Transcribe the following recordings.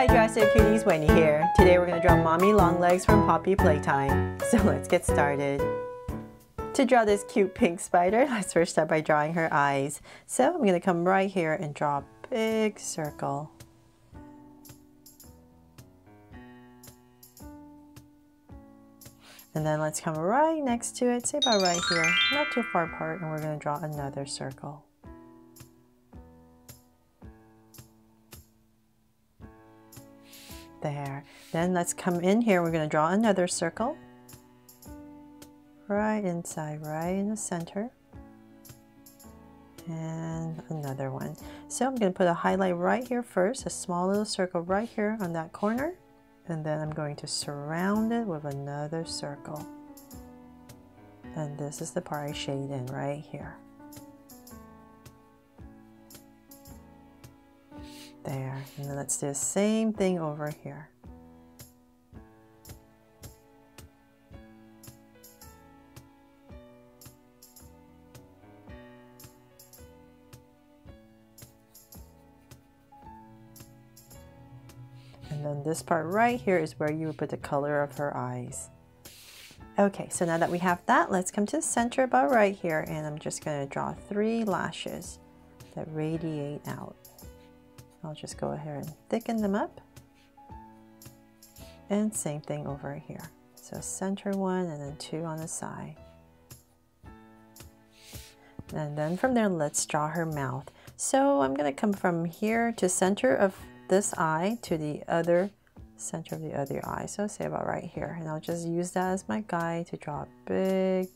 Hi Draw So Cuties, Wendy here. Today we're going to draw Mommy Long Legs from Poppy Playtime. So let's get started. To draw this cute pink spider, let's first start by drawing her eyes. So I'm going to come right here and draw a big circle. And then let's come right next to it, say about right here, not too far apart, and we're going to draw another circle. There. Then let's come in here. We're going to draw another circle. Right inside, right in the center. And another one. So I'm going to put a highlight right here first, a small little circle right here on that corner. And then I'm going to surround it with another circle. And this is the part I shade in right here. There, and then let's do the same thing over here. And then this part right here is where you would put the color of her eyes. Okay, so now that we have that, let's come to the center about right here, and I'm just going to draw three lashes that radiate out. I'll just go ahead and thicken them up. And same thing over here. So center one and then two on the side. And then from there, let's draw her mouth. So I'm going to come from here to center of this eye to the other center of the other eye. So say about right here. And I'll just use that as my guide to draw a big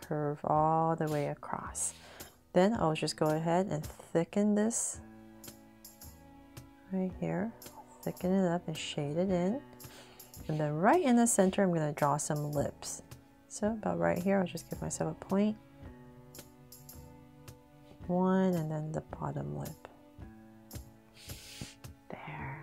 curve all the way across. Then I'll just go ahead and thicken this right here, thicken it up and shade it in, and then right in the center I'm going to draw some lips. So about right here, I'll just give myself a point, one, and then the bottom lip. There.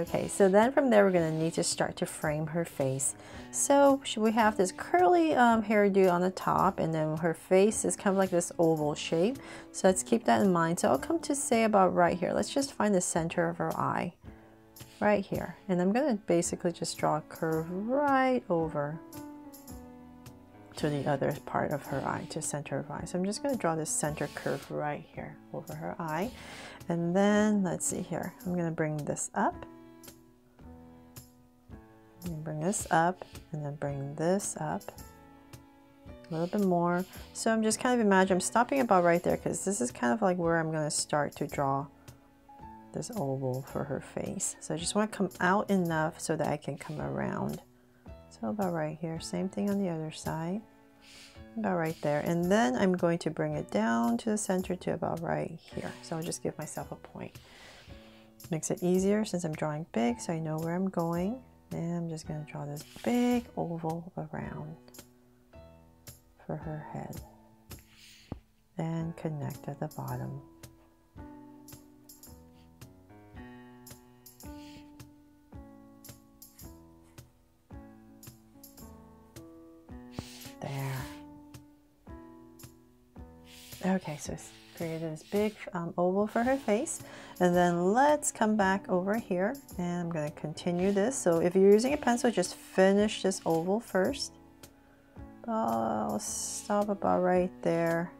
Okay, so then from there we're going to need to start to frame her face. So we have this curly hairdo on the top, and then her face is kind of like this oval shape. So let's keep that in mind. So I'll come to say about right here. Let's just find the center of her eye right here. And I'm going to basically just draw a curve right over to the other part of her eye, to center of her eye. So I'm just going to draw this center curve right here over her eye. And then let's see here. I'm going to bring this up. And bring this up, and then bring this up a little bit more. So I'm just kind of imagine I'm stopping about right there, because this is kind of like where I'm going to start to draw this oval for her face. So I just want to come out enough so that I can come around. So about right here, same thing on the other side, about right there. And then I'm going to bring it down to the center to about right here. So I'll just give myself a point. Makes it easier since I'm drawing big, so I know where I'm going. And I'm just going to draw this big oval around for her head and connect at the bottom. There. Okay, so created this big oval for her face, and then let's come back over here, and I'm going to continue this. So if you're using a pencil, just finish this oval first. I'll stop about right there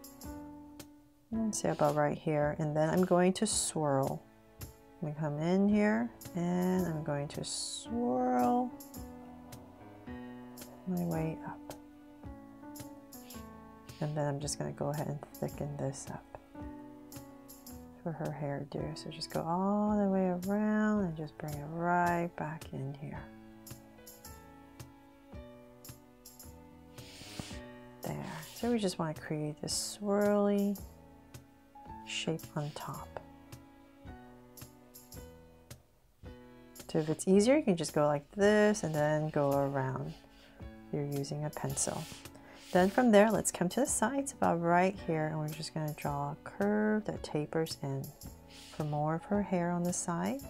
and say about right here, and then I'm going to swirl. I'm going to come in here and I'm going to swirl my way up, and then I'm just going to go ahead and thicken this up for her hairdo. So just go all the way around and just bring it right back in here. There. So we just want to create this swirly shape on top. So if it's easier, you can just go like this and then go around if you're using a pencil. Then from there, let's come to the sides about right here, and we're just going to draw a curve that tapers in for more of her hair on the side.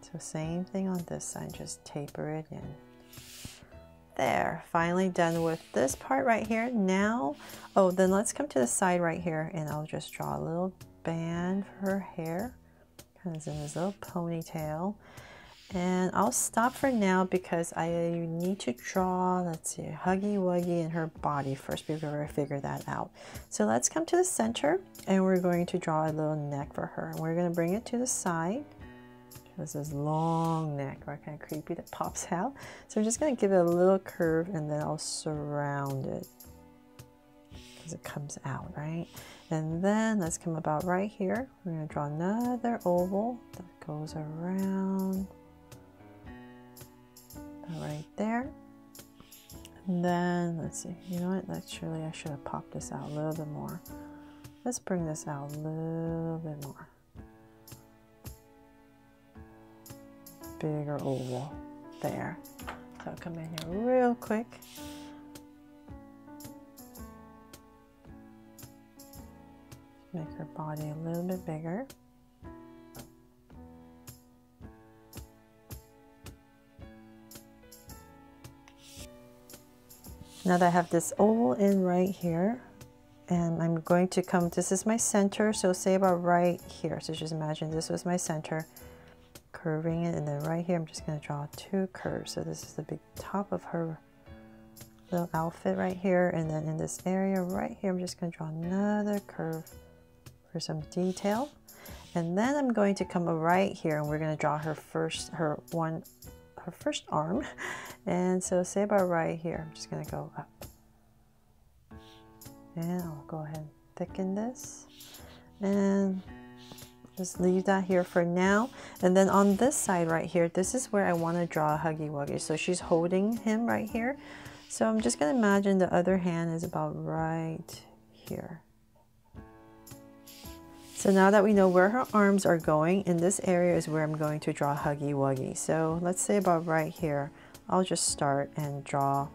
So same thing on this side, just taper it in. There, finally done with this part right here. Now, oh, then let's come to the side right here, and I'll just draw a little band for her hair. Kind of in this little ponytail. And I'll stop for now because I need to draw, let's see, Huggy Wuggy and her body first before I figure that out. So let's come to the center and we're going to draw a little neck for her. And we're going to bring it to the side. This is long neck, right? Kind of creepy that pops out. So I'm just going to give it a little curve and then I'll surround it as it comes out, right? And then let's come about right here. We're going to draw another oval that goes around right there. And then let's see, you know what, that's surely I should have popped this out a little bit more. Let's bring this out a little bit more. Bigger oval there. So I'll come in here real quick. Make her body a little bit bigger. Now that I have this oval in right here, and I'm going to come, this is my center, so say about right here. So just imagine this was my center. Curving it, and then right here I'm just going to draw two curves. So this is the big top of her little outfit right here, and then in this area right here I'm just going to draw another curve for some detail. And then I'm going to come right here and we're going to draw her first her first arm. And so say about right here I'm just going to go up, and I'll go ahead and thicken this and just leave that here for now. And then on this side right here, this is where I want to draw Huggy Wuggy. So she's holding him right here. So I'm just going to imagine the other hand is about right here. So now that we know where her arms are going, in this area is where I'm going to draw Huggy Wuggy. So let's say about right here, I'll just start and draw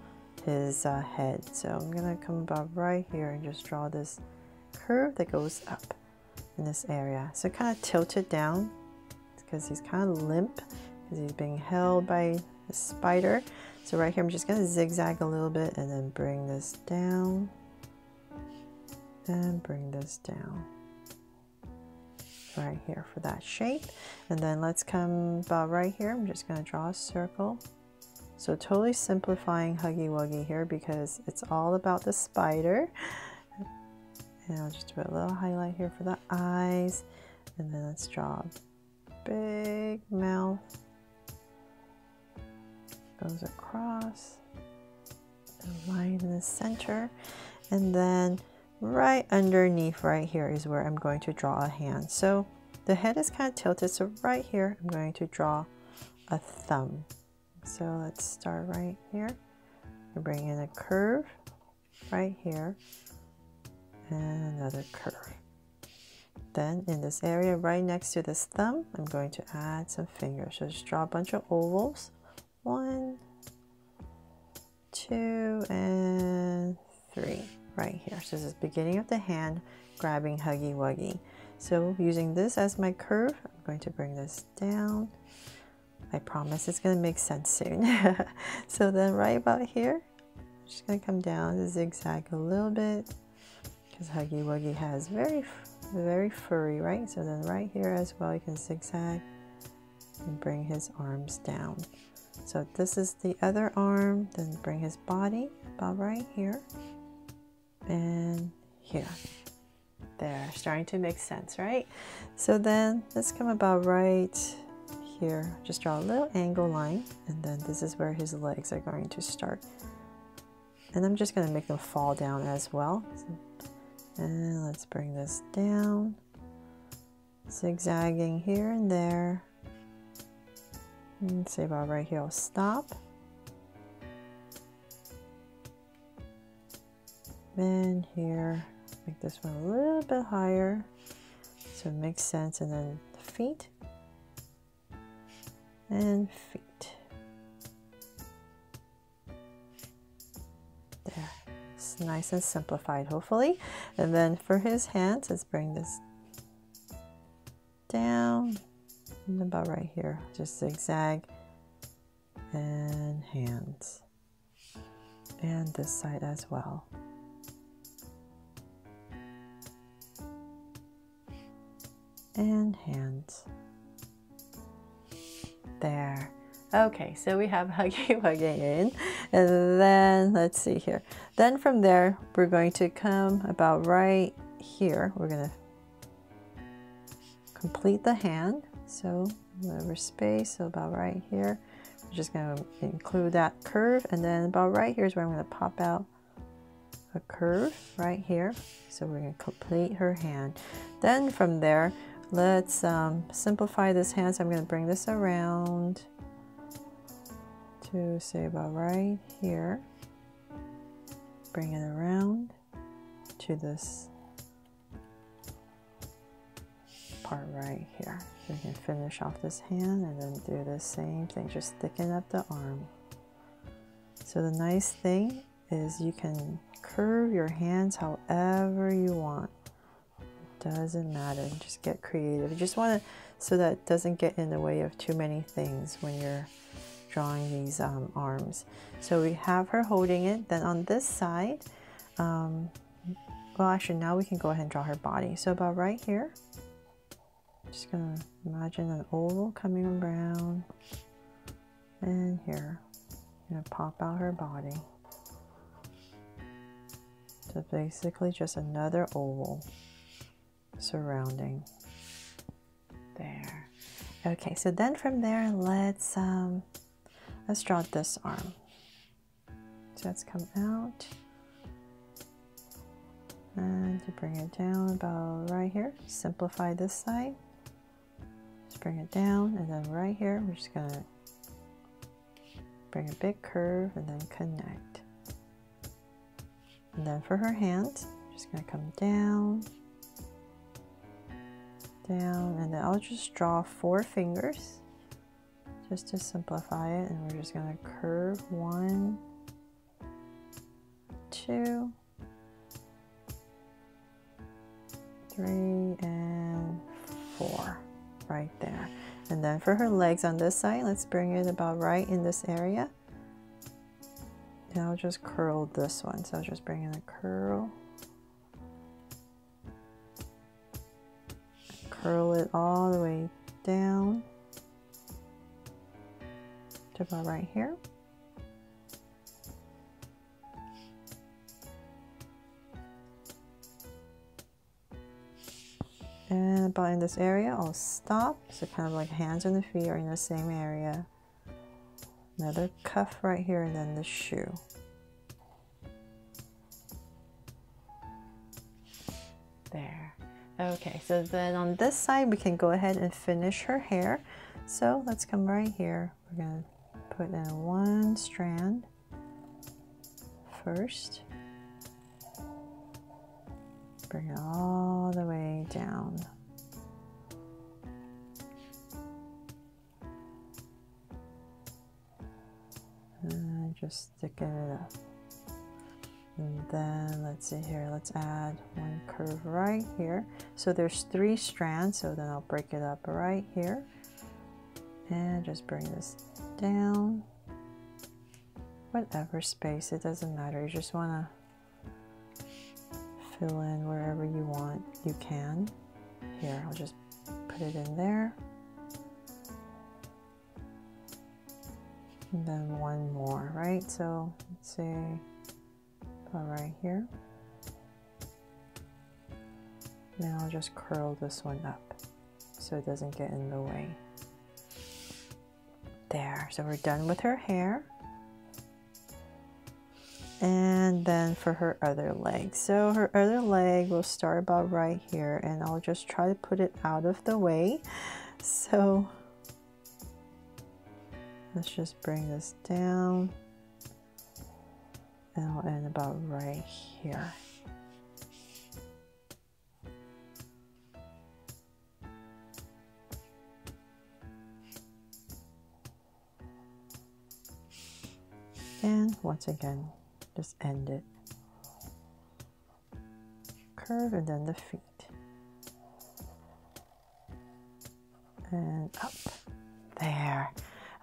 his head. So I'm going to come about right here and just draw this curve that goes up in this area. So kind of tilt it down because he's kind of limp because he's being held by a spider. So right here I'm just going to zigzag a little bit and then bring this down and bring this down right here for that shape. And then let's come about right here, I'm just going to draw a circle. So totally simplifying Huggy Wuggy here because it's all about the spider. And I'll just do a little highlight here for the eyes, and then let's draw a big mouth, goes across, a line in the center, and then right underneath right here is where I'm going to draw a hand. So the head is kind of tilted, so right here I'm going to draw a thumb. So let's start right here, and bring in a curve right here. And another curve. Then in this area right next to this thumb, I'm going to add some fingers. So just draw a bunch of ovals. 1, 2, and 3 right here. So this is the beginning of the hand grabbing Huggy Wuggy. So using this as my curve, I'm going to bring this down. I promise it's going to make sense soon. So then right about here, I'm just going to come down and zigzag a little bit. Huggy Wuggy has very furry, right? So then right here as well, you can zigzag and bring his arms down. So this is the other arm, then bring his body about right here and here. There, starting to make sense, right? So then let's come about right here, just draw a little angle line, and then this is where his legs are going to start. And I'm just going to make them fall down as well. And let's bring this down, zigzagging here and there. And say about right here, I'll stop. Then here, make this one a little bit higher so it makes sense. And then feet and feet. There. It's nice and simplified, hopefully. And then for his hands, let's bring this down and about right here, just zigzag and hands, and this side as well. And hands there. Okay, so we have Huggy Wuggy in, and then let's see here. Then from there, we're going to come about right here. We're gonna complete the hand. So over space, so about right here. We're just gonna include that curve, and then about right here is where I'm gonna pop out a curve right here. So we're gonna complete her hand. Then from there, let's simplify this hand. So I'm gonna bring this around to say about right here, bring it around to this part right here. So we can finish off this hand and then do the same thing, just thicken up the arm. So the nice thing is you can curve your hands however you want. It doesn't matter, just get creative. You just want to, so that it doesn't get in the way of too many things when you're drawing these arms. So we have her holding it. Then on this side, well actually now we can go ahead and draw her body. So about right here, just gonna imagine an oval coming around, and here, gonna pop out her body. So basically just another oval surrounding there. Okay, so then from there, let's draw this arm. So let's come out and to bring it down about right here. Simplify this side. Just bring it down, and then right here we're just gonna bring a big curve and then connect. And then for her hand, just gonna come down, down, and then I'll just draw 4 fingers. Just to simplify it, and we're just going to curve 1, 2, 3, and 4 right there. And then for her legs on this side, let's bring it about right in this area. And I'll just curl this one, so I'll just bring in a curl. Curl it all the way down. About right here, and about in this area I'll stop. So kind of like hands and the feet are in the same area. Another cuff right here, and then the shoe. There. Okay, so then on this side we can go ahead and finish her hair. So let's come right here. We're gonna put in 1 strand first, bring it all the way down, and just thicken it up. And then let's see here, let's add 1 curve right here. So there's 3 strands, so then I'll break it up right here. And just bring this down, whatever space, it doesn't matter. You just want to fill in wherever you want, you can. Here, I'll just put it in there. And then 1 more, right? So let's see, about right here. Now I'll just curl this one up so it doesn't get in the way. There, so we're done with her hair. And then for her other leg. So her other leg will start about right here, and I'll just try to put it out of the way. So let's just bring this down, and I'll end about right here. And once again, just end it. Curve, and then the feet. And up. There.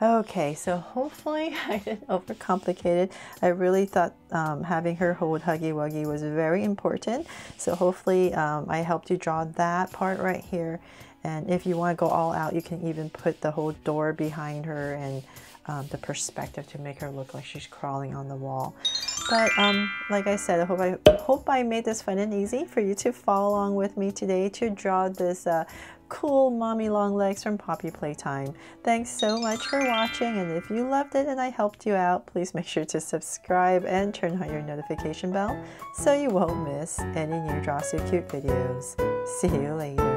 Okay, so hopefully I didn't overcomplicate it. I really thought having her hold Huggy Wuggy was very important. So hopefully I helped you draw that part right here. And if you want to go all out, you can even put the whole door behind her and the perspective to make her look like she's crawling on the wall. But like I said, I hope I made this fun and easy for you to follow along with me today to draw this cool Mommy Long Legs from Poppy Playtime. Thanks so much for watching, and if you loved it and I helped you out, please make sure to subscribe and turn on your notification bell so you won't miss any new Draw So Cute videos. See you later.